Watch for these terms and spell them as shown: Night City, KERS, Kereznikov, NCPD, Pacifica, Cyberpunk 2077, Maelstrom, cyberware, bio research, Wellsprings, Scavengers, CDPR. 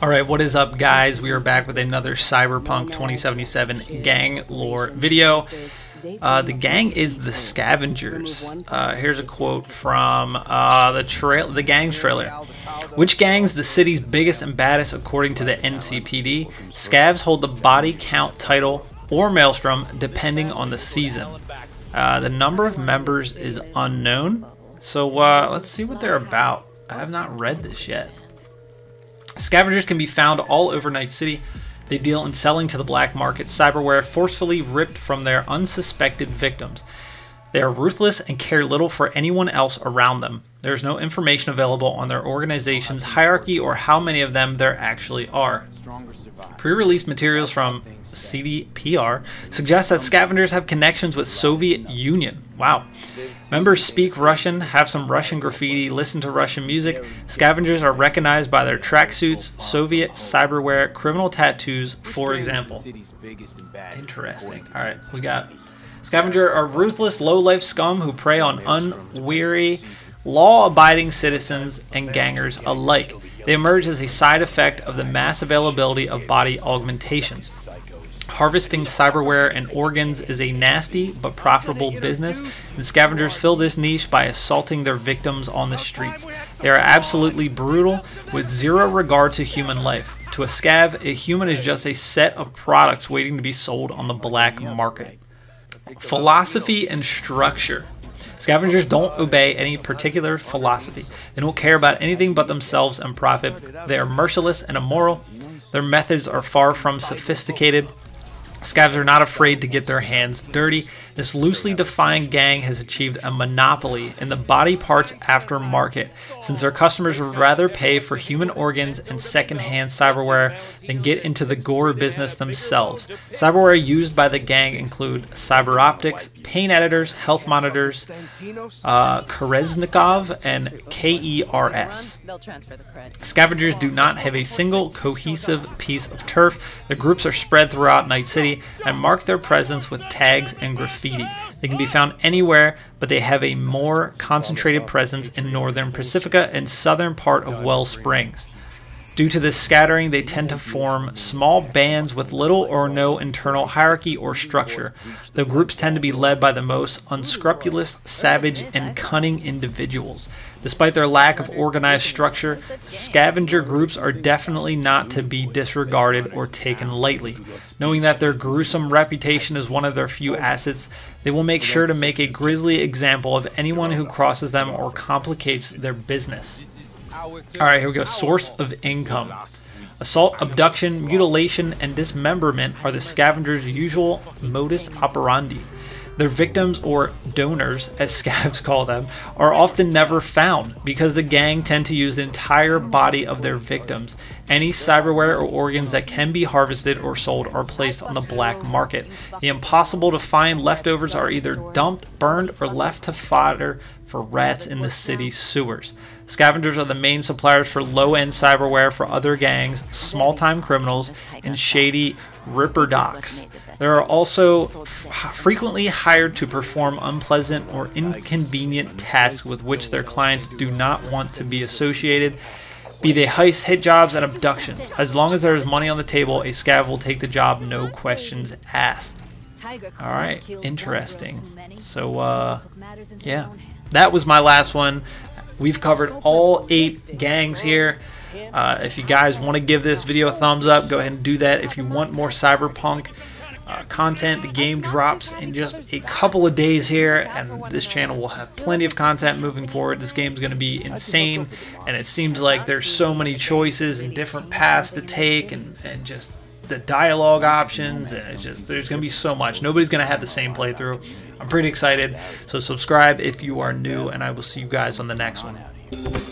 Alright, what is up guys? We are back with another Cyberpunk 2077 gang lore video. The gang is the Scavengers. Here's a quote from the gang's trailer. Which gang's the city's biggest and baddest according to the NCPD? Scavs hold the body count title or Maelstrom depending on the season. The number of members is unknown. So let's see what they're about. I have not read this yet. Scavengers can be found all over Night City. They deal in selling to the black market cyberware forcefully ripped from their unsuspected victims. They are ruthless and care little for anyone else around them. There is no information available on their organization's hierarchy or how many of them there actually are. Pre-release materials from CDPR suggest that Scavengers have connections with Soviet Union. Wow. Members speak Russian, have some Russian graffiti, listen to Russian music. Scavengers are recognized by their tracksuits, Soviet cyberware, criminal tattoos, for example. Interesting. All right, we got Scavenger are ruthless, low-life scum who prey on unwary, law-abiding citizens and gangers alike. They emerge as a side effect of the mass availability of body augmentations. Harvesting cyberware and organs is a nasty but profitable business, and Scavengers fill this niche by assaulting their victims on the streets. They are absolutely brutal, with zero regard to human life. To a scav, a human is just a set of products waiting to be sold on the black market. Philosophy and structure. Scavengers don't obey any particular philosophy. They don't care about anything but themselves and profit. They are merciless and immoral. Their methods are far from sophisticated. Scavs are not afraid to get their hands dirty. This loosely defined gang has achieved a monopoly in the body parts aftermarket, since their customers would rather pay for human organs and secondhand cyberware than get into the gore business themselves. Cyberware used by the gang include cyber optics, pain editors, health monitors, Kereznikov, and KERS. Scavengers do not have a single cohesive piece of turf. The groups are spread throughout Night City and mark their presence with tags and graffiti. They can be found anywhere, but they have a more concentrated presence in northern Pacifica and southern part of Wellsprings. Due to this scattering, they tend to form small bands with little or no internal hierarchy or structure. The groups tend to be led by the most unscrupulous, savage, and cunning individuals. Despite their lack of organized structure, scavenger groups are definitely not to be disregarded or taken lightly. Knowing that their gruesome reputation is one of their few assets, they will make sure to make a grisly example of anyone who crosses them or complicates their business. Alright, here we go. Source of income. Assault, abduction, mutilation, and dismemberment are the scavenger's usual modus operandi. Their victims, or donors, as scavs call them, are often never found because the gang tend to use the entire body of their victims. Any cyberware or organs that can be harvested or sold are placed on the black market. The impossible to find leftovers are either dumped, burned, or left to fodder for rats in the city's sewers. Scavengers are the main suppliers for low-end cyberware for other gangs, small-time criminals, and shady ripper docs. They are also frequently hired to perform unpleasant or inconvenient tasks with which their clients do not want to be associated, be they heists, hit jobs, and abductions. As long as there is money on the table, a scav will take the job, no questions asked. Alright, interesting. So, yeah. That was my last one. We've covered all 8 gangs here. If you guys want to give this video a thumbs up, go ahead and do that. If you want more Cyberpunk content, the game drops in just a couple of days here, and this channel will have plenty of content moving forward. This game's going to be insane, and it seems like there's so many choices and different paths to take, and just the dialogue options, and it's just, there's going to be so much. Nobody's going to have the same playthrough. I'm pretty excited, so subscribe if you are new, and I will see you guys on the next one.